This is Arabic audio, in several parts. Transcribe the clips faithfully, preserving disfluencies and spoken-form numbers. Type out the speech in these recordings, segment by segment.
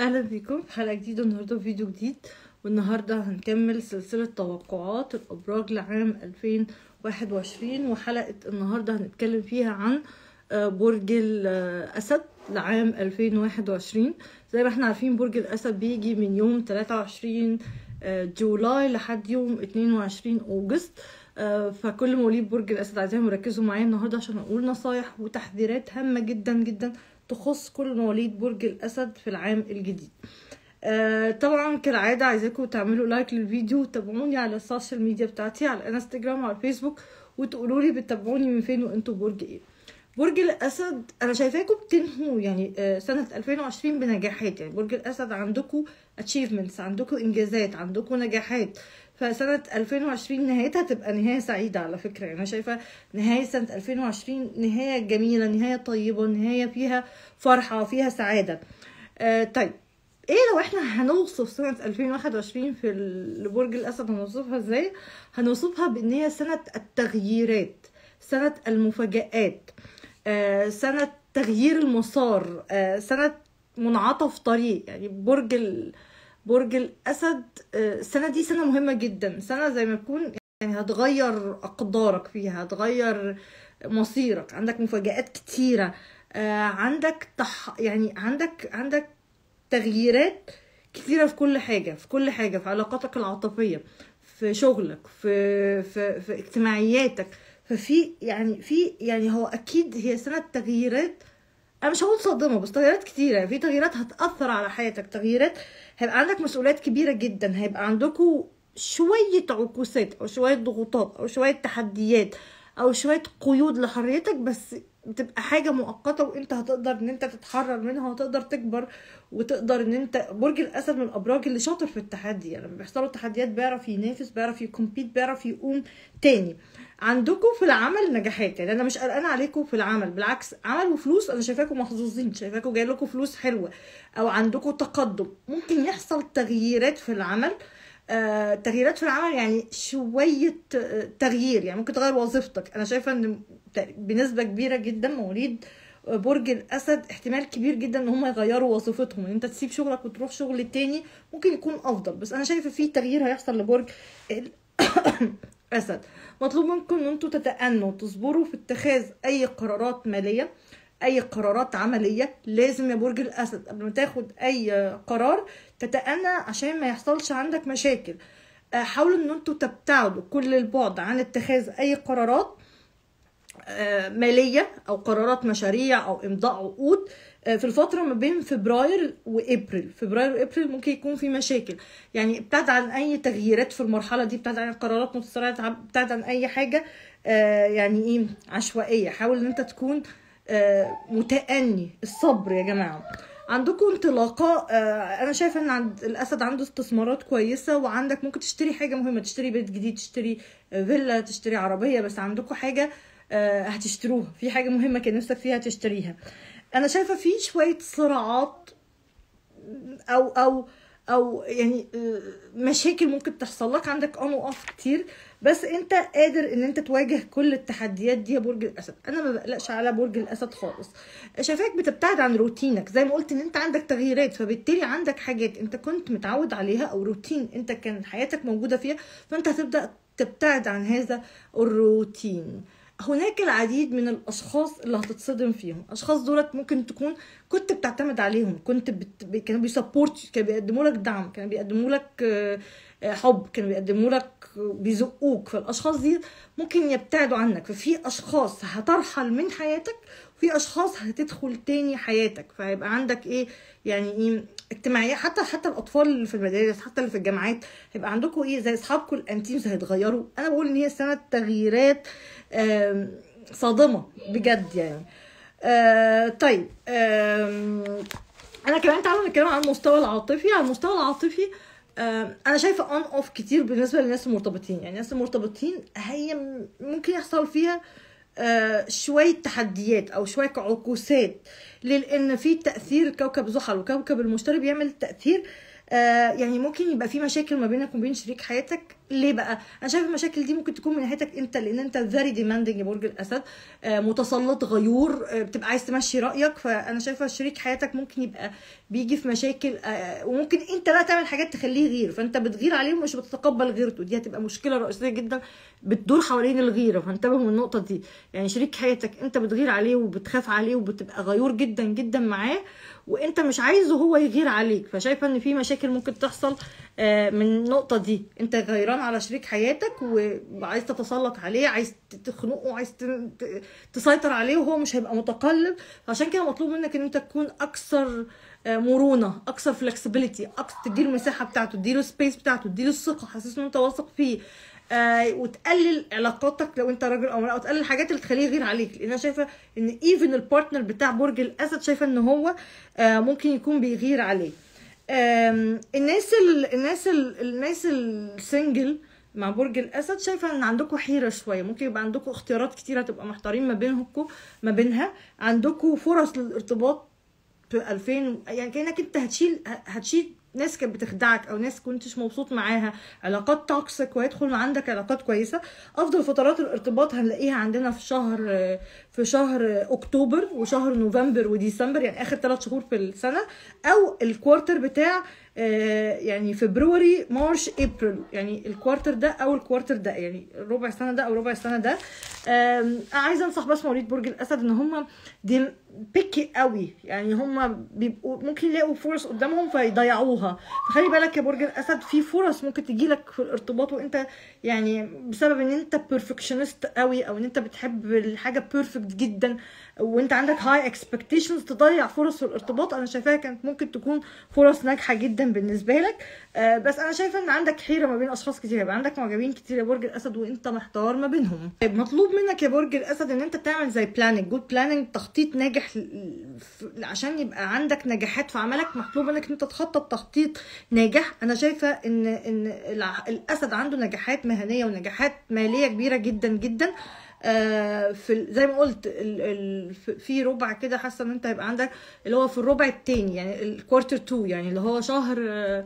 اهلا بكم في حلقه جديده النهارده، في فيديو جديد. والنهارده هنكمل سلسله توقعات الابراج لعام ألفين وواحد وعشرين، وحلقه النهارده هنتكلم فيها عن برج الاسد لعام ألفين وواحد وعشرين. زي ما احنا عارفين برج الاسد بيجي من يوم ثلاثة وعشرين جولاي لحد يوم اثنين وعشرين اغسطس، فكل مواليد برج الاسد عايزاهم يركزوا معايا النهارده عشان اقول نصايح وتحذيرات هامه جدا جدا تخص كل مواليد برج الاسد في العام الجديد. آه طبعا كالعاده عايزاكم تعملوا لايك للفيديو وتابعوني على السوشيال ميديا بتاعتي، على الانستجرام وعلى الفيسبوك، وتقولوا لي بتتابعوني من فين وانتوا برج ايه. برج الاسد انا شايفاكم بتنهوا يعني آه سنه ألفين وعشرين بنجاحات، يعني برج الاسد عندكم اتشيفمنتس، عندكم انجازات، عندكم نجاحات، فسنه ألفين وعشرين نهايتها تبقى نهايه سعيده. على فكره يعني انا شايفه نهايه سنه ألفين وعشرين نهايه جميله، نهايه طيبه، نهايه فيها فرحه، فيها سعاده. آه طيب ايه لو احنا هنوصف سنه ألفين وواحد وعشرين في لبرج الاسد، هنوصفها ازاي؟ هنوصفها بان هي سنه التغييرات، سنه المفاجآت، آه سنه تغيير المسار، آه سنه منعطف طريق. يعني برج ال برج الاسد السنه دي سنه مهمه جدا، سنه زي ما تكون يعني هتغير اقدارك فيها، هتغير مصيرك، عندك مفاجآت كتيره، عندك تح يعني عندك عندك تغييرات كتيره في كل حاجه، في كل حاجه، في علاقاتك العاطفيه، في شغلك، في في, في اجتماعياتك. ففي يعني في يعني هو اكيد هي سنه تغييرات، انا مش هقول صادمه بس تغييرات كتيره، يعني في تغييرات هتاثر على حياتك، تغييرات هيبقى عندك مسؤوليات كبيره جدا، هيبقى عندكم شويه عكوسات او شويه ضغوطات او شويه تحديات او شويه قيود لحريتك، بس بتبقى حاجه مؤقته وانت هتقدر ان انت تتحرر منها وتقدر تكبر وتقدر ان انت. برج الاسد من الابراج اللي شاطر في التحدي، يعني لما بيحصلوا تحديات بيعرف ينافس، بيعرف يكمبيت، بيعرف يقوم تاني. عندكم في العمل نجاحات، يعني انا مش قلقانه عليكم في العمل، بالعكس عمل وفلوس انا شايفاكم محظوظين، شايفاكم جاي لكم فلوس حلوه او عندكم تقدم. ممكن يحصل تغييرات في العمل، آه، تغييرات في العمل يعني شويه تغيير، يعني ممكن تغير وظيفتك. انا شايفه ان بنسبه كبيره جدا مواليد برج الاسد احتمال كبير جدا ان هم يغيروا وظيفتهم، ان انت تسيب شغلك وتروح شغل تاني ممكن يكون افضل، بس انا شايفه في تغيير هيحصل لبرج الاسد. مطلوب منكم ان انتوا تتأنوا وتصبروا في اتخاذ اي قرارات ماليه، اي قرارات عمليه. لازم يا برج الاسد قبل ما تاخد اي قرار تتأنى عشان ما يحصلش عندك مشاكل. حاولوا ان انتوا تبتعدوا كل البعد عن اتخاذ اي قرارات ماليه او قرارات مشاريع او امضاء عقود في الفتره ما بين فبراير وابريل. فبراير وابريل ممكن يكون في مشاكل، يعني ابتعد عن اي تغييرات في المرحله دي، ابتعد عن قرارات متسرعه، ابتعد عن اي حاجه يعني ايه عشوائيه. حاول ان انت تكون متأني. الصبر يا جماعه. عندكم انطلاقه، انا شايفه ان عند الاسد عنده استثمارات كويسه، وعندك ممكن تشتري حاجه مهمه، تشتري بيت جديد، تشتري فيلا، تشتري عربيه، بس عندكم حاجه هتشتروها، في حاجه مهمه كان نفسك فيها تشتريها. انا شايفه في شويه صراعات او او او يعني مشاكل ممكن تحصل لك، عندك اون واوف كتير، بس انت قادر ان انت تواجه كل التحديات دي يا برج الاسد. انا ما بقلقش على برج الاسد خالص. شايفاك بتبتعد عن روتينك، زي ما قلت ان انت عندك تغييرات، فبالتالي عندك حاجات انت كنت متعود عليها او روتين انت كان حياتك موجوده فيها، فانت هتبدا تبتعد عن هذا الروتين. هناك العديد من الاشخاص اللي هتتصدم فيهم، الاشخاص دولت ممكن تكون كنت بتعتمد عليهم، كنت بت... كانوا بيسبورت، كانوا بيقدموا لك دعم، كانوا بيقدموا لك حب، كانوا بيقدموا لك، بيزقوك. فالاشخاص دي ممكن يبتعدوا عنك، ففي اشخاص هترحل من حياتك وفي اشخاص هتدخل تاني حياتك، فهيبقى عندك ايه يعني ايه اجتماعيه. حتى حتى الاطفال اللي في المدارس، حتى اللي في الجامعات، هيبقى عندكم ايه زي اصحابكم الانتيمز هيتغيروا. انا بقول ان هي سنه تغييرات صادمه بجد يعني. آه طيب آه انا كمان تعالوا نتكلم عن المستوى العاطفي. على المستوى العاطفي آه انا شايفه اون اوف كتير بالنسبه للناس المرتبطين، يعني الناس المرتبطين هي ممكن يحصل فيها آه شويه تحديات او شويه عكوسات، لان في تاثير كوكب زحل وكوكب المشتري بيعمل تاثير، آه يعني ممكن يبقى في مشاكل ما بينك وبين شريك حياتك ليه بقى؟ انا شايف المشاكل دي ممكن تكون من ناحيتك انت، لان انت فيري ديماندنج يا برج الاسد، آه متسلط غيور، آه بتبقى عايز تمشي رايك. فانا شايفه شريك حياتك ممكن يبقى بيجي في مشاكل، آه وممكن انت لا تعمل حاجات تخليه يغير، فانت بتغير عليه ومش بتتقبل غيرته. دي هتبقى مشكله رئيسيه جدا بتدور حوالين الغيره، فانتبهوا من النقطه دي. يعني شريك حياتك انت بتغير عليه وبتخاف عليه وبتبقى غيور جدا جدا معاه، وانت مش عايزه هو يغير عليك. فشايفه ان في مشاكل ممكن تحصل من النقطه دي. انت غيران على شريك حياتك وعايز تتسلط عليه، عايز تخنقه، عايز تسيطر عليه، وهو مش هيبقى متقلب. عشان كده مطلوب منك ان انت تكون اكثر مرونه، اكثر فلكسبيليتي، اكثر تديله المساحه بتاعته، تديله السبيس بتاعته، تديله الثقه، حاسسه ان انت واثق فيه، آه وتقلل علاقاتك لو انت راجل او امراه، وتقلل الحاجات اللي تخليه يغير عليك. لان انا شايفه ان ايفن البارتنر بتاع برج الاسد شايفه ان هو آه ممكن يكون بيغير عليه. آه الناس ال الناس ال الناس السنجل مع برج الاسد شايفه ان عندكم حيره شويه، ممكن يبقى عندكم اختيارات كتيره تبقى محتارين ما بينكم ما بينها، عندكم فرص للارتباط في ألفين، يعني كانك انت هتشيل هتشيل ناس كانت بتخدعك او ناس كنتش مبسوط معاها، علاقات توكسيك وهيدخل عندك علاقات كويسه. افضل فترات الارتباط هنلاقيها عندنا في شهر في شهر اكتوبر وشهر نوفمبر وديسمبر، يعني اخر ثلاث شهور في السنه، او الكوارتر بتاع يعني فبراير مارش ابريل، يعني الكوارتر ده او الكوارتر ده، يعني ربع السنه ده او ربع السنه ده. عايزه انصح بس مواليد برج الاسد ان هم دي بيكي قوي، يعني هم بيبقوا ممكن يلاقوا فرص قدامهم فيضيعوها. فخلي بالك يا برج الاسد، في فرص ممكن تجيلك في الارتباط وانت يعني بسبب ان انت بيرفكشنست قوي، او ان انت بتحب الحاجه بيرفكت جدا وانت عندك هاي اكسبكتيشنز، تضيع فرص في الارتباط. انا شايفاها كانت ممكن تكون فرص ناجحه جدا بالنسبه لك، آه بس انا شايفه ان عندك حيره ما بين اشخاص كتير، يبقى عندك معجبين كتير يا برج الاسد وانت محتار ما بينهم. طيب مطلوب منك يا برج الاسد ان انت تعمل زي بلاننج، جود بلاننج، تخطيط ناجح عشان يبقى عندك نجاحات في عملك. مطلوب منك ان انت تخطط تخطيط ناجح. انا شايفه ان ان الاسد عنده نجاحات مهنيه ونجاحات ماليه كبيره جدا جدا، آه في زي ما قلت ال ال في ربع كده، حاسه ان انت هيبقى عندك اللي هو في الربع الثاني، يعني الكوارتر تو، يعني اللي هو شهر آه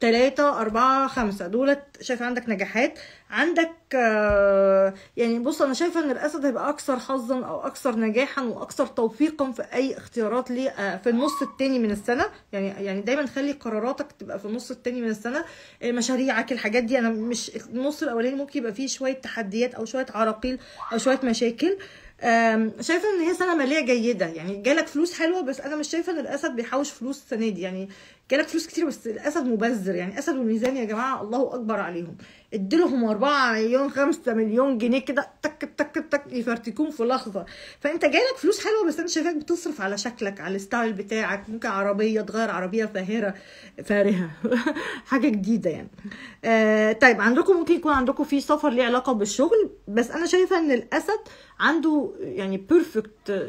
تلاتة أربعة خمسة، دولت شايفة عندك نجاحات عندك. آه يعني بص، أنا شايفة إن الأسد هيبقى أكثر حظا أو أكثر نجاحا وأكثر توفيقا في أي اختيارات ليه آه في النص التاني من السنة. يعني يعني دايما خلي قراراتك تبقى في النص التاني من السنة، آه مشاريعك الحاجات دي. أنا مش النص الأولاني ممكن يبقى فيه شوية تحديات أو شوية عراقيل أو شوية مشاكل. شايفه ان هي سنه ماليه جيده، يعني جالك فلوس حلوه، بس انا مش شايفه ان الاسد بيحوش فلوس السنه دي. يعني جالك فلوس كتير بس الاسد مبذر، يعني اسد والميزان يا جماعه الله اكبر عليهم، اديلهم أربعة مليون خمسة مليون جنيه كده تك تك تك يفرتكون في لحظه. فانت جالك فلوس حلوه بس انا شايفاك بتصرف على شكلك، على الستايل بتاعك، ممكن عربيه تغير عربيه فاهره فارهه حاجه جديده يعني. آه طيب عندكم ممكن يكون عندكم في سفر ليه علاقه بالشغل، بس انا شايفه ان الاسد عنده يعني بيرفكت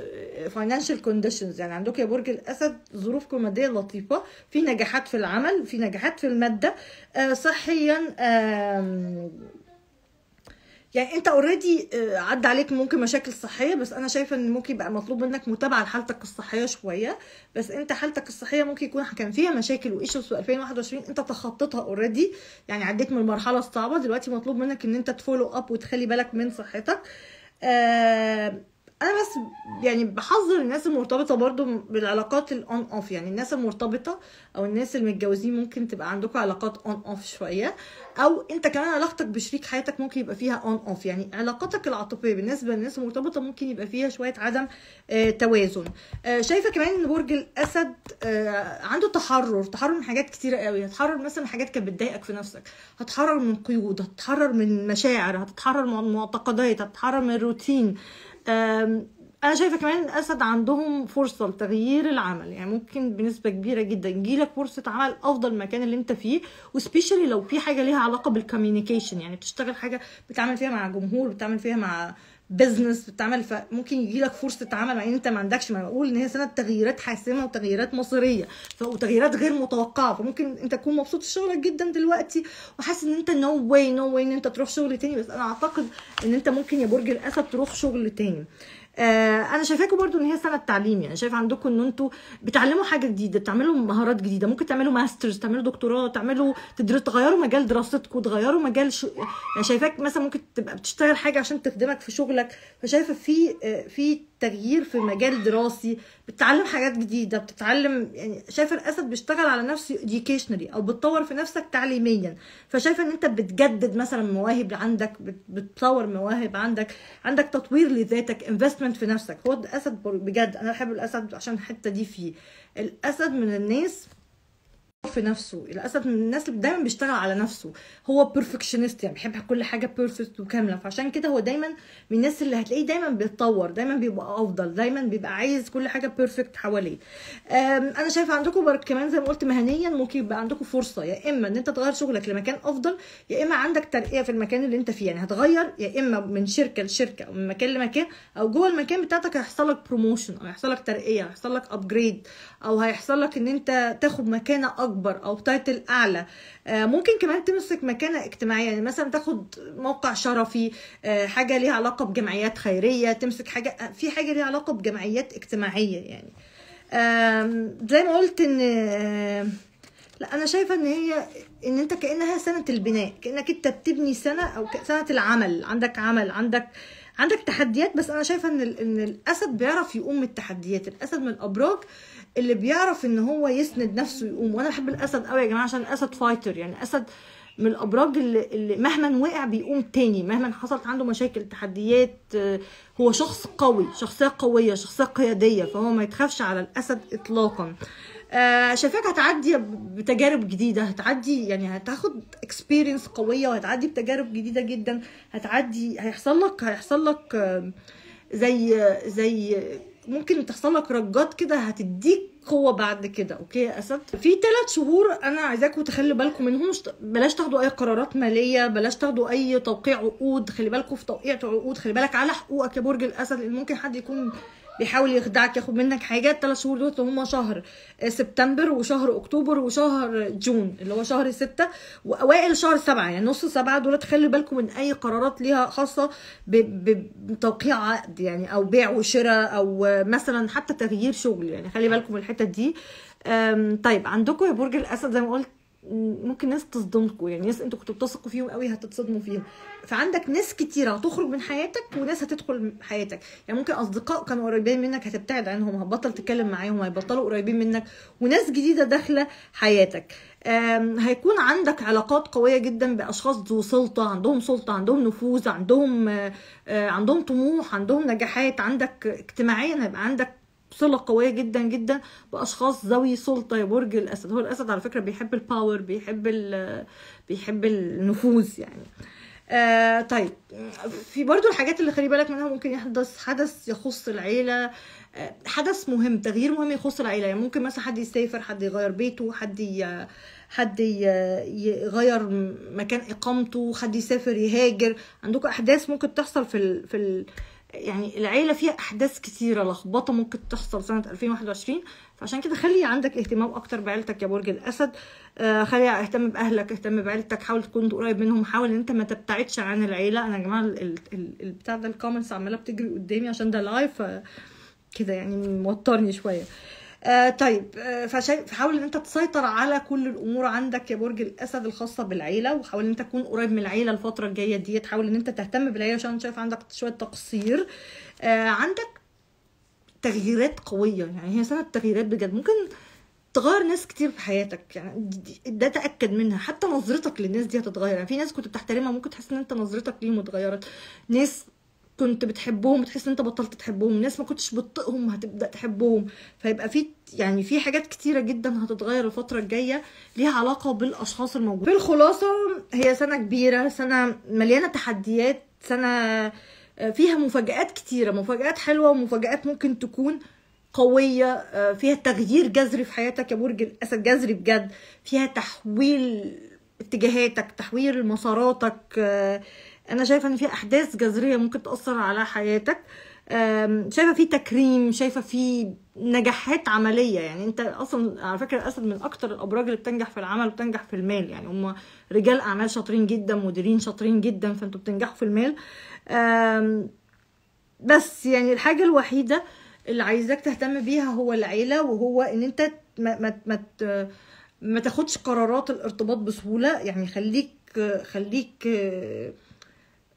فاينانشال كونديشنز، يعني عندك يا برج الاسد ظروفكم الماديه لطيفه، في نجاحات في العمل، في نجاحات في الماده، آه صحيا، آه يعني انت اوريدي عدى عليك ممكن مشاكل صحيه، بس انا شايفه ان ممكن يبقى مطلوب منك متابعه لحالتك الصحيه شويه. بس انت حالتك الصحيه ممكن يكون كان فيها مشاكل وايشوز في ألفين وواحد وعشرين انت تخطيتها اوريدي، يعني عديت من المرحله الصعبه. دلوقتي مطلوب منك ان انت تفولو اب وتخلي بالك من صحتك. آه انا بس يعني بحذر الناس المرتبطه برضو بالعلاقات الاون اوف، يعني الناس المرتبطه او الناس المتجوزين ممكن تبقى عندكم علاقات اون اوف شويه، او انت كمان علاقتك بشريك حياتك ممكن يبقى فيها اون اوف. يعني علاقاتك العاطفيه بالنسبه للناس المرتبطه ممكن يبقى فيها شويه عدم آه توازن. آه شايفه كمان ان برج الاسد آه عنده تحرر، تحرر من حاجات كتيره قوي. هتحرر مثلا حاجات كانت بتضايقك في نفسك، هتحرر من قيود، هتحرر من مشاعر، هتتحرر من معتقدات، هتتحرر من الروتين. انا شايفه كمان الاسد عندهم فرصه لتغيير العمل، يعني ممكن بنسبه كبيره جدا يجيلك فرصه عمل افضل المكان اللي انت فيه، وسبيشالي لو في حاجه ليها علاقه بالكوميونيكيشن، يعني بتشتغل حاجه بتعمل فيها مع جمهور، بتعمل فيها مع بزنس، بتعمل، فممكن يجيلك فرصه عمل مع ان انت ما عندكش. ما بقول ان هي سنه تغييرات حاسمه وتغييرات مصيريه وتغييرات غير متوقعه، فممكن انت تكون مبسوط في شغلك جدا دلوقتي وحاسس ان انت نو واي نو واي ان انت تروح شغل تاني، بس انا اعتقد ان انت ممكن يا برج الاسد تروح شغل تاني. انا شايفاكم برضو ان هي سنه تعليم، يعني شايف عندكم ان انتوا بتعلموا حاجه جديده، بتعملوا مهارات جديده، ممكن تعملوا ماسترز، تعملوا دكتوراه، تعملوا تدرسوا، تغيروا مجال دراستكم، تغيروا مجال ش... يعني شايفاك مثلا ممكن تبقى بتشتغل حاجه عشان تخدمك في شغلك، فشايفه في في تغيير في مجال دراسي، بتتعلم حاجات جديده، بتتعلم، يعني شايفه الاسد بيشتغل على نفسه educationally او بتطور في نفسك تعليميا، فشايفه ان انت بتجدد مثلا مواهب عندك، بتطور مواهب عندك، عندك تطوير لذاتك، انفستمنت في نفسك. هو الاسد بجد انا بحب الاسد عشان الحته دي فيه. الاسد من الناس في نفسه، الاسد من الناس اللي دايما بيشتغل على نفسه، هو بيرفكشنست، يعني بيحب كل حاجه بيرفكت وكامله، فعشان كده هو دايما من الناس اللي هتلاقيه دايما بيتطور، دايما بيبقى افضل، دايما بيبقى عايز كل حاجه بيرفكت حواليه. انا شايفه عندكم كمان زي ما قلت مهنيا ممكن يبقى عندكم فرصه، يا اما ان انت تغير شغلك لمكان افضل، يا اما عندك ترقيه في المكان اللي انت فيه، يعني هتغير يا اما من شركه لشركه او من مكان لمكان، او جوه المكان بتاعتك هيحصل لك بروموشن، او هيحصل لك ترقيه، هيحصل لك ابجريد، او هيحصل لك ان انت تاخد مكانه اكبر او تايتل اعلى. ممكن كمان تمسك مكانه اجتماعيه، يعني مثلا تاخد موقع شرفي، حاجه ليها علاقه بجمعيات خيريه، تمسك حاجه في حاجه ليها علاقه بجمعيات اجتماعيه. يعني زي ما قلت ان لا انا شايفه ان هي ان انت كانها سنه البناء، كانك انت بتبني سنه او سنه العمل، عندك عمل، عندك عندك تحديات، بس انا شايفه ان ان الاسد بيعرف يقوم بالتحديات، الاسد من الابراج اللي بيعرف ان هو يسند نفسه يقوم، وانا بحب الاسد قوي يا جماعه عشان الاسد فايتر، يعني الاسد من الابراج اللي, اللي مهما وقع بيقوم تاني، مهما حصلت عنده مشاكل، تحديات، هو شخص قوي، شخصيه قويه، شخصيه قياديه، فهو ما يتخافش على الاسد اطلاقا. آه شايفاك هتعدي بتجارب جديده، هتعدي يعني هتاخد اكسبيرينس قويه، وهتعدي بتجارب جديده جدا، هتعدي هيحصل لك هيحصل لك آه زي زي ممكن تحصل لك رجات كده هتديك قوه بعد كده. اوكي يا اسد، في ثلاث شهور انا عايزاكم تخلوا بالكم منهم، بلاش تاخدوا اي قرارات ماليه، بلاش تاخدوا اي توقيع عقود، خلي بالكم في توقيع عقود، خلي بالك على حقوقك يا برج الاسد، لان ممكن حد يكون بيحاول يخدعك ياخد منك حاجه. الثلاث شهور دول هم شهر سبتمبر وشهر اكتوبر وشهر جون اللي هو شهر ستة واوائل شهر سبعة، يعني نص سبعة، دول تخلوا بالكم من اي قرارات ليها خاصه بتوقيع عقد يعني، او بيع وشراء، او مثلا حتى تغيير شغل، يعني خلي بالكم من الحته دي. طيب عندكم يا برج الاسد زي ما قلت ممكن ناس تصدمكم، يعني ناس انتوا كنتوا بتثقوا فيهم قوي هتتصدموا فيهم، فعندك ناس كتيره هتخرج من حياتك وناس هتدخل حياتك، يعني ممكن اصدقاء كانوا قريبين منك هتبتعد عنهم، هتبطل تتكلم معاهم، هيبطلوا قريبين منك، وناس جديده داخله حياتك. هيكون عندك علاقات قويه جدا باشخاص ذو سلطه، عندهم سلطه، عندهم نفوذ، عندهم عندهم طموح، عندهم نجاحات، عندك اجتماعيا هيبقى عندك صلة قوية جدا جدا بأشخاص ذوي سلطة يا برج الأسد. هو الأسد على فكرة بيحب الباور، بيحب بيحب النفوذ يعني. آه طيب في برضو الحاجات اللي خلي بالك منها، ممكن يحدث حدث يخص العيلة، آه حدث مهم، تغيير مهم يخص العيلة، يعني ممكن مثلا حد يسافر، حد يغير بيته، حد ي... حد يغير مكان إقامته، حد يسافر يهاجر، عندكم أحداث ممكن تحصل في ال... في ال... يعني العيله فيها احداث كتيره لخبطه ممكن تحصل سنه ألفين وواحد وعشرين، فعشان كده خلي عندك اهتمام اكتر بعيلتك يا برج الاسد. آه خلي اهتم باهلك، اهتم بعيلتك، حاول تكون قريب منهم، حاول ان انت ما تبتعدش عن العيله. انا يا جماعه البتاع ده الكومنتس عماله بتجري قدامي عشان ده لايف كده يعني موترني شويه. آه طيب آه فحاول ان انت تسيطر على كل الامور عندك يا برج الاسد الخاصه بالعيله، وحاول ان انت تكون قريب من العيله الفتره الجايه ديت، حاول ان انت تهتم بالعيله عشان شايف عندك شويه تقصير. آه عندك تغييرات قويه، يعني هي سنه تغييرات بجد، ممكن تغير ناس كتير في حياتك، يعني ده تاكد منها، حتى نظرتك للناس دي هتتغير، يعني في ناس كنت بتحترمها ممكن تحس ان انت نظرتك ليهم اتغيرت، ناس كنت بتحبهم تحس ان انت بطلت تحبهم، ناس ما كنتش بتطيقهم هتبدا تحبهم، فيبقى في يعني في حاجات كتيره جدا هتتغير الفتره الجايه ليها علاقه بالاشخاص الموجودين. بالخلاصه هي سنه كبيره، سنه مليانه تحديات، سنه فيها مفاجآت كتيره، مفاجآت حلوه ومفاجآت ممكن تكون قويه، فيها تغيير جذري في حياتك يا برج الاسد، جذري بجد، فيها تحويل اتجاهاتك، تحويل مساراتك. انا شايفه ان في احداث جذريه ممكن تاثر على حياتك، شايفه في تكريم، شايفه في نجاحات عمليه، يعني انت اصلا على فكره الاسد من اكتر الابراج اللي بتنجح في العمل وبتنجح في المال، يعني هم رجال اعمال شاطرين جدا، مديرين شاطرين جدا، فانتوا بتنجحوا في المال. بس يعني الحاجه الوحيده اللي عايزاك تهتم بيها هو العيله، وهو ان انت ما ما ما تاخدش قرارات الارتباط بسهوله. يعني خليك خليك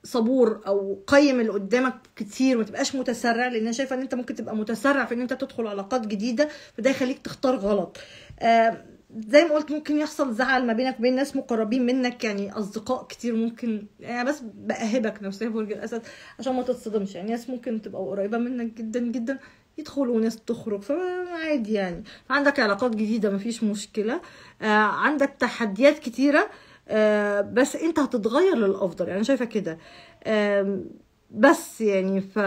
صبور، او قيم اللي قدامك كتير، ما تبقاش متسرع، لان انا شايفه ان انت ممكن تبقى متسرع في ان انت تدخل علاقات جديده، فده يخليك تختار غلط. آه زي ما قلت ممكن يحصل زعل ما بينك وبين ناس مقربين منك، يعني اصدقاء كتير ممكن، يعني بس بأهبك نفسيا برج الاسد عشان ما تتصدمش، يعني ناس ممكن تبقى قريبه منك جدا جدا يدخلوا وناس تخرج، فعادي يعني. عندك علاقات جديده مفيش مشكله، آه عندك تحديات كتيره، آه بس انت هتتغير للافضل، يعني انا شايفه كده. آه بس يعني ف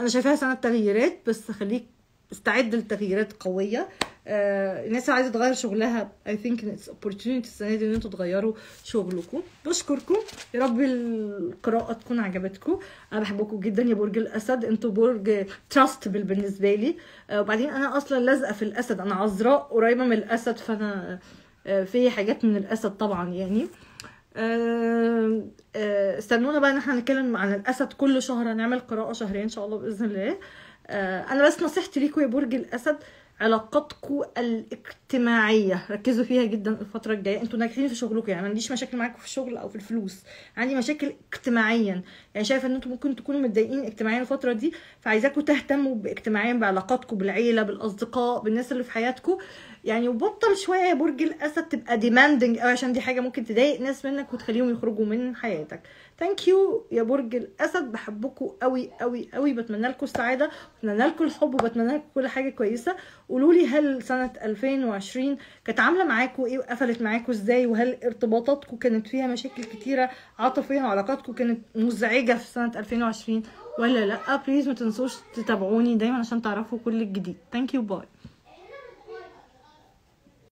انا شايفاها سنه تغييرات، بس خليك استعد لتغييرات قويه. آه الناس اللي عايزه تغير شغلها اي ثينك اتس اوبورتيونيتي السنه دي ان انتوا تغيروا شغلكم. بشكركم، يا رب القراءه تكون عجبتكم. انا بحبكم جدا يا برج الاسد، انتوا برج تراستبل بالنسبه لي. آه وبعدين انا اصلا لازقه في الاسد، انا عذراء قريبه من الاسد، فانا آه في حاجات من الاسد طبعا يعني. آه آه استنونا بقى ان احنا هنتكلم عن الاسد كل شهر، هنعمل قراءه شهريه ان شاء الله باذن الله. آه انا بس نصيحتي ليكم يا برج الاسد، علاقاتكم الاجتماعيه ركزوا فيها جدا الفتره الجايه. انتوا ناجحين في شغلكم، يعني ما عنديش مشاكل معاكم في الشغل او في الفلوس، عندي مشاكل اجتماعيا، يعني شايفه ان انتوا ممكن تكونوا متضايقين اجتماعيا الفتره دي، فعايزاكم تهتموا باجتماعيا، بعلاقاتكم بالعيله بالاصدقاء بالناس اللي في حياتكم يعني. وبطل شويه يا برج الاسد تبقى ديماندنج قوي، عشان دي حاجه ممكن تضايق ناس منك وتخليهم يخرجوا من حياتك. ثانك يو يا برج الاسد، بحبكم قوي قوي قوي، بتمنى لكم السعاده، بتمنى لكم الحب، وبتمنى لكم كل حاجه كويسه. قولوا لي هل سنه ألفين وعشرين كانت عامله معاكم ايه، وقفلت معاكم ازاي، وهل ارتباطاتكم كانت فيها مشاكل كتيره عاطفيا، وعلاقاتكم كانت مزعجه في سنه ألفين وعشرين ولا لا؟ بليز ما تنسوش تتابعوني دايما عشان تعرفوا كل الجديد. ثانك يو، باي.